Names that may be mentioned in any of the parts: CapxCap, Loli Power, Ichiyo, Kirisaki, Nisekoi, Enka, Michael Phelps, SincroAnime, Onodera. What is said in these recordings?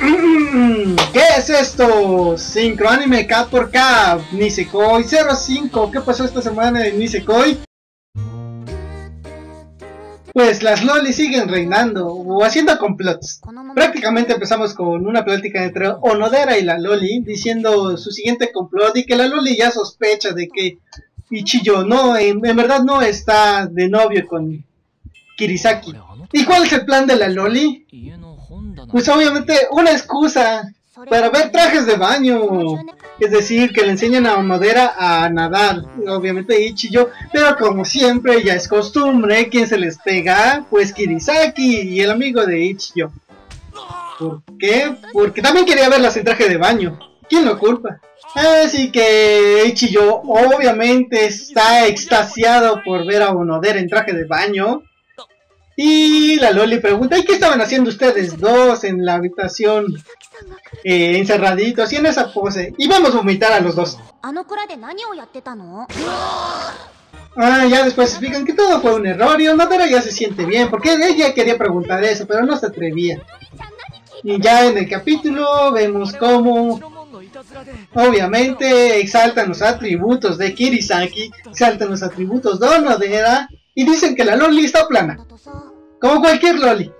¿Qué es esto? SincroAnime CapxCap, Nisekoi 05. ¿Qué pasó esta semana en Nisekoi? Pues las lolis siguen reinando o haciendo complots. Prácticamente empezamos con una plática entre Onodera y la loli diciendo su siguiente complot y que la loli ya sospecha de que Ichiyo no, en verdad no está de novio con Kirisaki. ¿Y cuál es el plan de la loli? Pues obviamente una excusa para ver trajes de baño, es decir, que le enseñan a Onodera a nadar, obviamente Ichiyo, pero como siempre ya es costumbre, quien se les pega, pues Kirisaki y el amigo de Ichiyo. ¿Por qué? Porque también quería verlas en traje de baño, ¿quién lo culpa? Así que Ichiyo obviamente está extasiado por ver a Onodera en traje de baño. Y la loli pregunta, ¿y qué estaban haciendo ustedes dos en la habitación encerraditos y en esa pose? Y vamos a vomitar a los dos. Ya después explican que todo fue un error y Onodera ya se siente bien, porque ella quería preguntar eso, pero no se atrevía. Y ya en el capítulo vemos cómo... obviamente exaltan los atributos de Kirisaki, exaltan los atributos de Onodera y dicen que la loli está plana, como cualquier loli.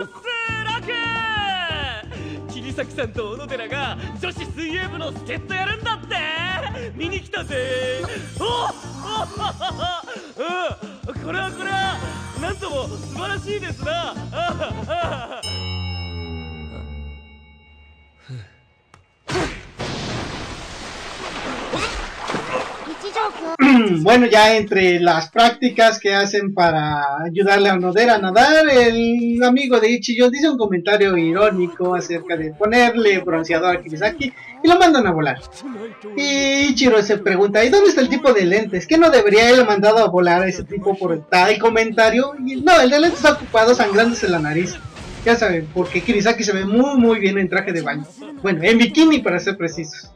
Bueno, ya entre las prácticas que hacen para ayudarle a Onodera a nadar, el amigo de Ichiyo dice un comentario irónico acerca de ponerle bronceador a Kirisaki y lo mandan a volar. Y Ichiyo se pregunta, ¿y dónde está el tipo de lentes? ¿Que no debería haber mandado a volar a ese tipo por tal comentario? Y no, el de lentes está ocupado sangrándose la nariz. Ya saben, porque Kirisaki se ve muy bien en traje de baño. Bueno, en bikini para ser precisos.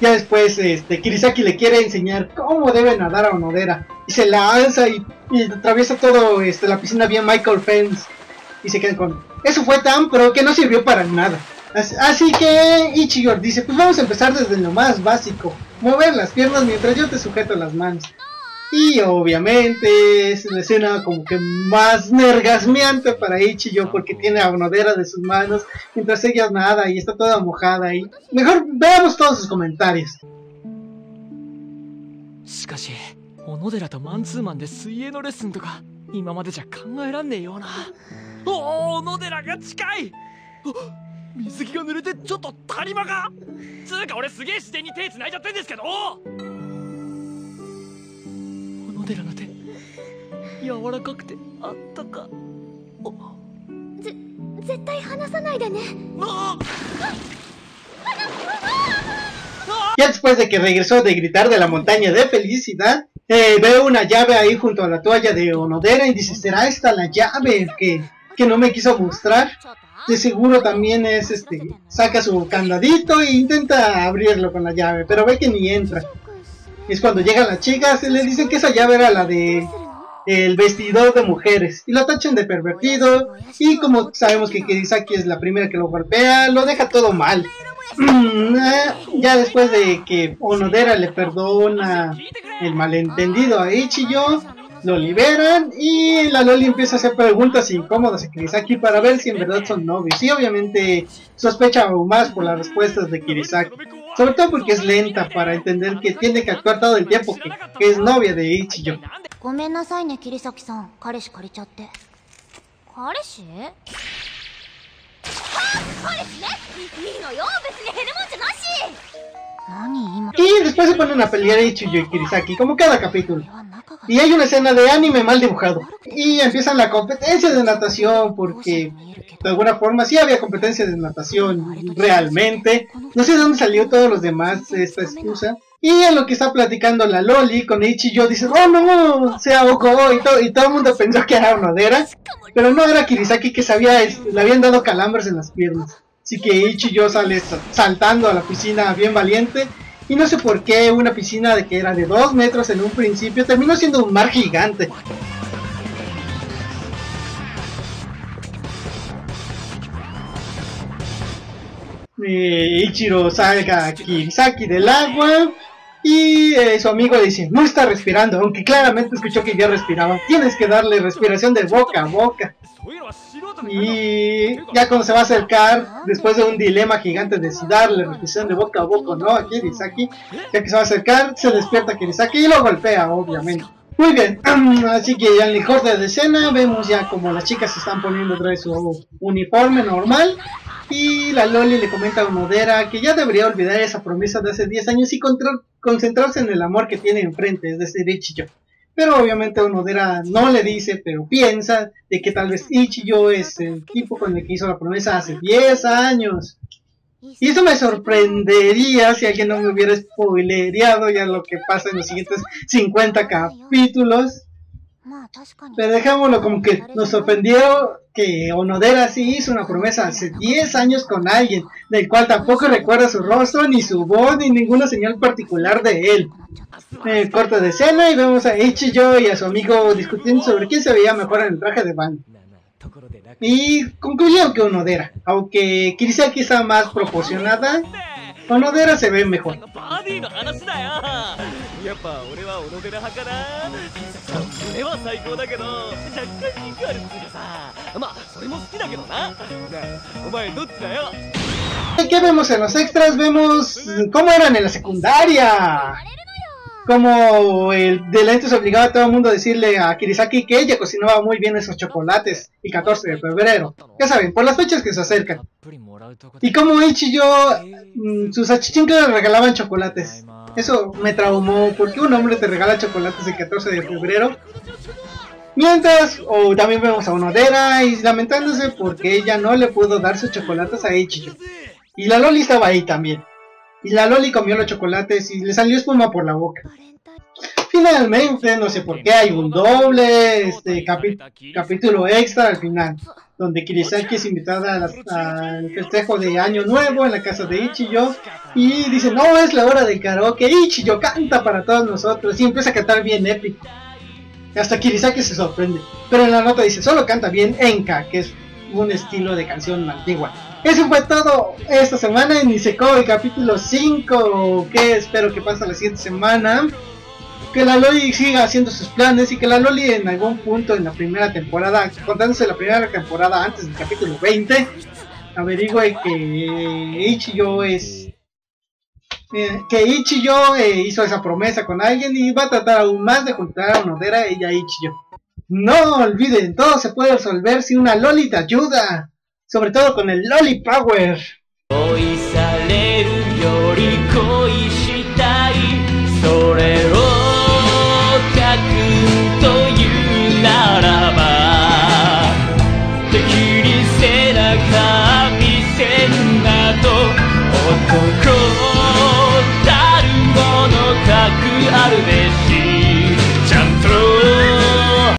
Ya después Kirisaki le quiere enseñar cómo debe nadar a Onodera y se la alza y atraviesa todo la piscina bien Michael Phelps y se queda con... eso fue tan pro que no sirvió para nada. Así que Ichiyo dice, pues vamos a empezar desde lo más básico, mover las piernas mientras yo te sujeto las manos. Y obviamente es una escena como que más nergasmeante para Ichiyo, porque tiene a Onodera de sus manos mientras ella nada y está toda mojada. Y mejor veamos todos sus comentarios. Ya después de que regresó de gritar de la montaña de felicidad, veo una llave ahí junto a la toalla de Onodera y dice, ¿será esta la llave que no me quiso mostrar? De seguro también es saca su candadito e intenta abrirlo con la llave, pero ve que ni entra. Es cuando llegan las chicas y le dicen que esa llave era la de el vestidor de mujeres y lo tachan de pervertido, y como sabemos que Kirisaki es la primera que lo golpea, lo deja todo mal. Ya después de que Onodera le perdona el malentendido a Ichiyo, lo liberan y la loli empieza a hacer preguntas incómodas a Kirisaki para ver si en verdad son novios, y obviamente sospecha aún más por las respuestas de Kirisaki, sobre todo porque es lenta para entender que tiene que actuar todo el tiempo que es novia de Ichiyo. Y después se ponen a pelear Ichiyo y Kirisaki, como cada capítulo. Y hay una escena de anime mal dibujado. Y empiezan la competencia de natación, porque de alguna forma sí había competencia de natación realmente. No sé de dónde salió todos los demás esta excusa. Y en lo que está platicando la loli con Ichiyo dice, oh no, se ahogó, y todo el mundo pensó que era Onodera, pero no era Kirisaki, que le habían dado calambres en las piernas. Así que Ichiyo sale saltando a la piscina bien valiente. Y no sé por qué una piscina de que era de 2 metros en un principio terminó siendo un mar gigante. Ichiro salga a Kirisaki del agua y su amigo le dice: no está respirando, aunque claramente escuchó que ya respiraba. Tienes que darle respiración de boca a boca. Y ya cuando se va a acercar, después de un dilema gigante de si darle respiración de boca a boca o no a Kirisaki, ya que se va a acercar, se despierta Kirisaki y lo golpea, obviamente. Muy bien, así que ya en el corte de escena vemos ya como las chicas se están poniendo otra vez su uniforme normal. Y la Loli le comenta a Onodera que ya debería olvidar esa promesa de hace 10 años y concentrarse en el amor que tiene enfrente, es decir, Ichiyo. Pero obviamente Onodera no le dice, pero piensa de que tal vez Ichiyo es el tipo con el que hizo la promesa hace 10 años. Y eso me sorprendería si alguien no me hubiera spoilereado ya lo que pasa en los siguientes 50 capítulos. Pero dejámoslo como que nos sorprendió que Onodera sí hizo una promesa hace 10 años con alguien, del cual tampoco recuerda su rostro, ni su voz, ni ninguna señal particular de él. Corte de escena y vemos a Ichiyo y a su amigo discutiendo sobre quién se veía mejor en el traje de baño. Y concluyeron que Onodera, aunque Kirisaki está más proporcionada, Onodera se ve mejor. ¿Qué vemos en los extras? Vemos cómo eran en la secundaria. Como el de lentes obligaba a todo el mundo a decirle a Kirisaki que ella cocinaba muy bien esos chocolates y 14 de febrero. Ya saben, por las fechas que se acercan. Y como Ichiyo, sus achichincles le regalaban chocolates. Eso me traumó, porque un hombre te regala chocolates el 14 de febrero. Mientras, también vemos a Onodera y lamentándose porque ella no le pudo dar sus chocolates a Ichiyo. Y la Loli estaba ahí también. Y la Loli comió los chocolates y le salió espuma por la boca. Finalmente, no sé por qué, hay un doble capítulo extra al final, donde Kirisaki es invitada al festejo de Año Nuevo en la casa de Ichiyo. Y dice: no, es la hora del karaoke, Ichiyo canta para todos nosotros. Y empieza a cantar bien épico. Hasta Kirisaki se sorprende. Pero en la nota dice: solo canta bien Enka, que es un estilo de canción antigua. Eso fue todo esta semana en Nisekoi capítulo 5, que espero que pase la siguiente semana. Que la Loli siga haciendo sus planes y que la Loli en algún punto en la primera temporada, contándose la primera temporada antes del capítulo 20, averigüe que Ichiyo hizo esa promesa con alguien y va a tratar aún más de juntar a Onodera y a Ichiyo. No olviden, todo se puede resolver si una Loli te ayuda. Sobre todo con el Loli Power.